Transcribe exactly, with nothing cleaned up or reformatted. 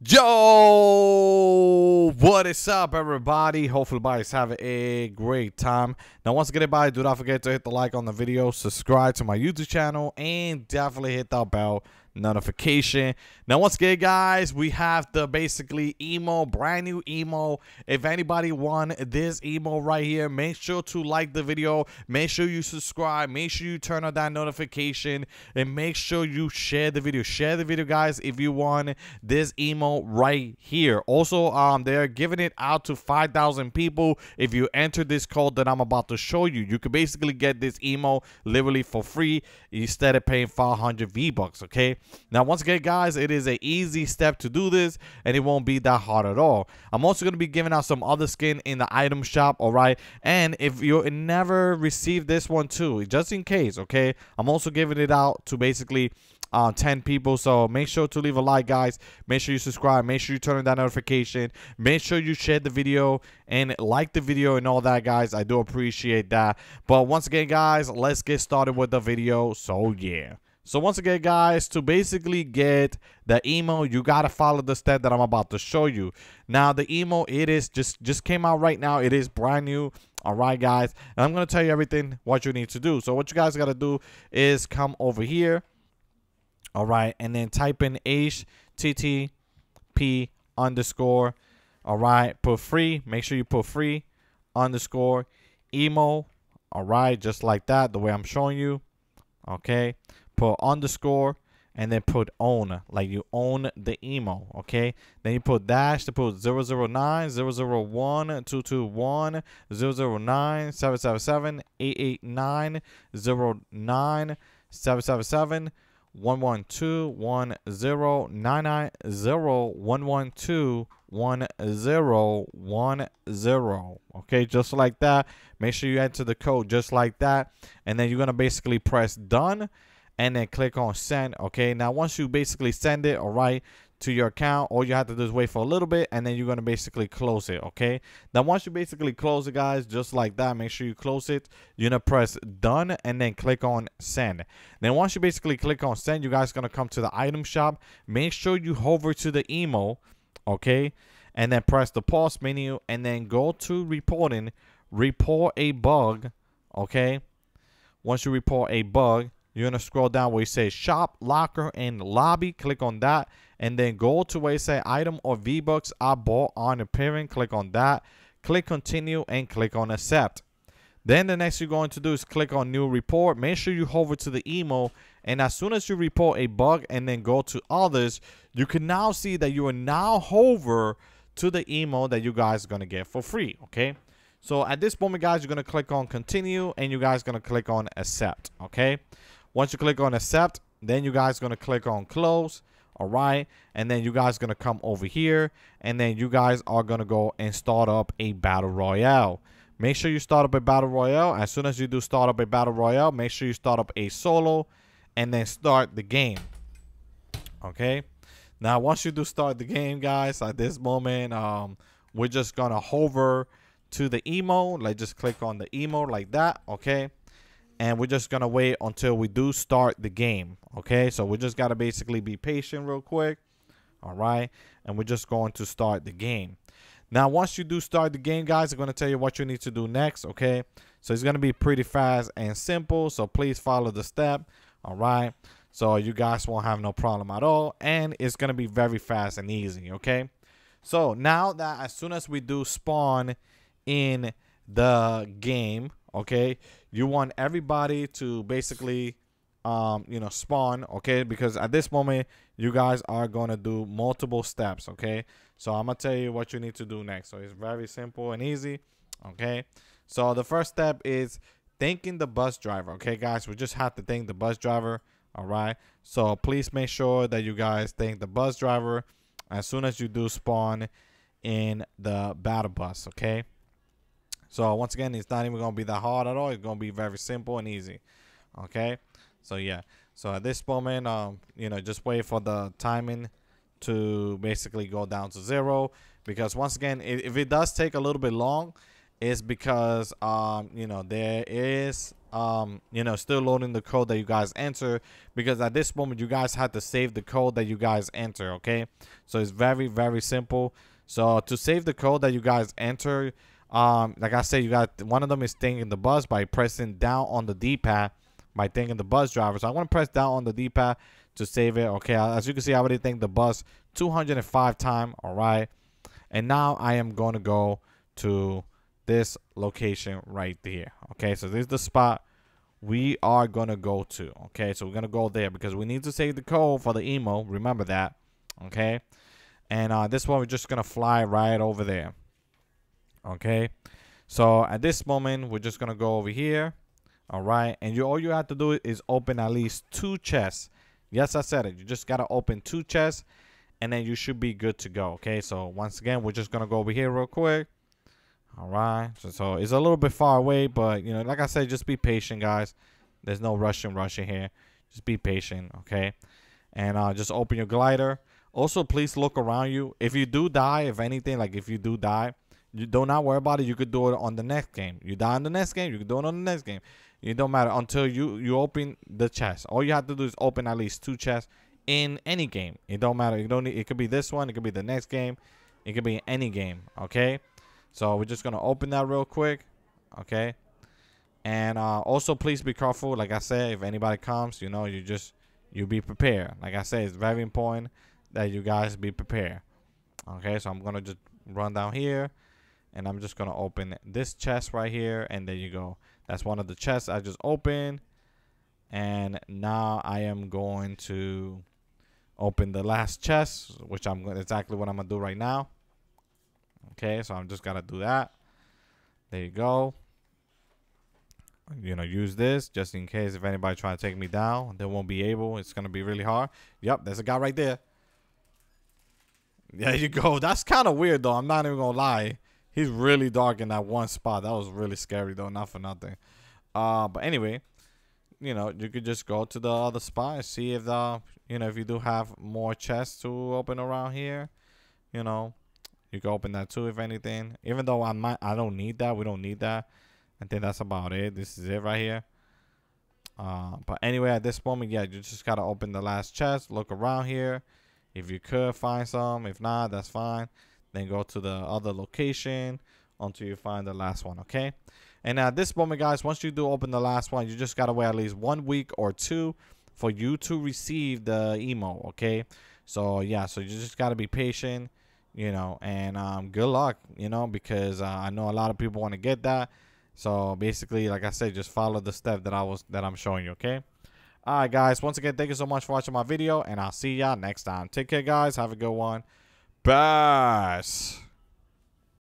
Yo, what is up, everybody? Hopefully everybody's having a great time. Now once again, everybody, do not forget to hit the like on the video, subscribe to my YouTube channel, and definitely hit that bell notification. Now once again, guys, we have the basically emo, brand new emo. If anybody won this emo right here, make sure to like the video, make sure you subscribe, make sure you turn on that notification, and make sure you share the video. Share the video, guys, if you won this emo right here. Also, um they're giving it out to five thousand people. If you enter this code that I'm about to show you, you could basically get this emo literally for free instead of paying five hundred V bucks. Okay, now once again, guys, it is an easy step to do this and it won't be that hard at all. I'm also going to be giving out some other skin in the item shop, all right? And if you never received this one too, just in case, okay, I'm also giving it out to basically Uh, ten people. So make sure to leave a like, guys, make sure you subscribe, make sure you turn on that notification, make sure you share the video and like the video and all that, guys. I do appreciate that. But once again, guys, let's get started with the video. So yeah, so once again, guys, to basically get the emo, you gotta follow the step that I'm about to show you. Now the emo, it is just just came out right now. It is brand new. All right, guys, and I'm gonna tell you everything what you need to do. So what you guys gotta do is come over here, all right, and then type in H T T P underscore, all right, put free, make sure you put free underscore emo, all right, just like that, the way I'm showing you, okay, put underscore, and then put own, like you own the emo, okay? Then you put dash to put zero zero nine, zero zero one, two two one, zero zero nine, seven seven seven, eight eight nine, zero nine, seven seven seven, One one two one zero nine nine zero one one two one zero one zero. Okay, just like that. Make sure you enter the code just like that, and then you're gonna basically press done, and then click on send. Okay, now once you basically send it, all right, to your account, all you have to do is wait for a little bit, and then you're gonna basically close it. Okay, now once you basically close it, guys, just like that, make sure you close it, you're gonna press done and then click on send. Then once you basically click on send, you guys gonna come to the item shop, make sure you hover to the emo, okay, and then press the pause menu and then go to reporting, report a bug. Okay, once you report a bug, you're gonna scroll down where it says shop, locker, and lobby. Click on that, and then go to where it says item or V bucks I bought on appearing. Click on that. Click continue and click on accept. Then the next you're going to do is click on new report. Make sure you hover to the emo, and as soon as you report a bug and then go to others, you can now see that you are now hover to the emo that you guys are gonna get for free. Okay. So at this moment, guys, you're gonna click on continue, and you guys are gonna click on accept. Okay. Once you click on accept, then you guys gonna click on close, all right, and then you guys gonna come over here, and then you guys are gonna go and start up a battle royale. Make sure you start up a battle royale. As soon as you do start up a battle royale, make sure you start up a solo, and then start the game. Okay, now once you do start the game, guys, at this moment, um, we're just gonna hover to the emo, like just click on the emo like that, okay. And we're just gonna wait until we do start the game. Okay, so we just gotta basically be patient real quick, all right, and we're just going to start the game. Now once you do start the game, guys, I'm gonna tell you what you need to do next. Okay, so it's gonna be pretty fast and simple, so please follow the step, all right, so you guys won't have no problem at all, and it's gonna be very fast and easy. Okay, so now that as soon as we do spawn in the game, okay, you want everybody to basically, um, you know, spawn, okay? Because at this moment, you guys are going to do multiple steps, okay? So I'm going to tell you what you need to do next. So it's very simple and easy, okay? So the first step is thanking the bus driver, okay, guys? We just have to thank the bus driver, all right? So please make sure that you guys thank the bus driver as soon as you do spawn in the battle bus, okay? So once again, it's not even going to be that hard at all. It's going to be very simple and easy. Okay. So yeah. So at this moment, um, you know, just wait for the timing to basically go down to zero. Because once again, if it does take a little bit long, it's because, um, you know, there is um you know, still loading the code that you guys enter, because at this moment you guys had to save the code that you guys enter. Okay, so it's very very simple. So to save the code that you guys enter, um like I said, you got one of them is thinking the bus by pressing down on the D-pad, by thinking the bus driver. So I want to press down on the D-pad to save it. Okay, as you can see, I already think the bus two hundred five time. All right, and now I am going to go to this location right there. Okay, so this is the spot we are gonna go to. Okay, so we're gonna go there because we need to save the code for the emo, remember that. Okay, and uh this one we're just gonna fly right over there. Okay, so at this moment we're just gonna go over here. All right, and you all you have to do is open at least two chests. Yes, I said it, you just gotta open two chests and then you should be good to go. Okay, so once again we're just gonna go over here real quick. All right, so, so it's a little bit far away, but you know, like I said, just be patient, guys. There's no rushing, rushing here. Just be patient, okay? And uh, just open your glider. Also, please look around you. If you do die, if anything, like if you do die, you do not worry about it. You could do it on the next game. You die on the next game, you could do it on the next game. It don't matter until you you open the chest. All you have to do is open at least two chests in any game. It don't matter. You don't need. It could be this one. It could be the next game. It could be any game, okay? So we're just going to open that real quick. Okay. And uh, also, please be careful. Like I said, if anybody comes, you know, you just, you be prepared. Like I said, it's very important that you guys be prepared. Okay. So I'm going to just run down here. And I'm just going to open this chest right here. And there you go. That's one of the chests I just opened. And now I am going to open the last chest, which I'm gonna, exactly what I'm going to do right now. Okay, so I'm just gotta do that. There you go. You know, use this just in case if anybody try to take me down, they won't be able. It's gonna be really hard. Yep, there's a guy right there. There you go. That's kind of weird though. I'm not even gonna lie. He's really dark in that one spot. That was really scary though. Not for nothing. Uh, but anyway, you know, you could just go to the other spot and see if the, you know, if you do have more chests to open around here, you know. You can open that too if anything. Even though I might, I don't need that. We don't need that. I think that's about it. This is it right here. Uh, but anyway, at this moment, yeah, you just gotta open the last chest. Look around here. If you could find some, if not, that's fine. Then go to the other location until you find the last one. Okay. And at this moment, guys, once you do open the last one, you just gotta wait at least one week or two for you to receive the emo. Okay. So yeah, so you just gotta be patient. You know, and um, good luck, you know, because uh, I know a lot of people want to get that. So basically, like I said, just follow the step that I was that I'm showing you. OK. All right, guys. Once again, thank you so much for watching my video, and I'll see y'all next time. Take care, guys. Have a good one. Peace.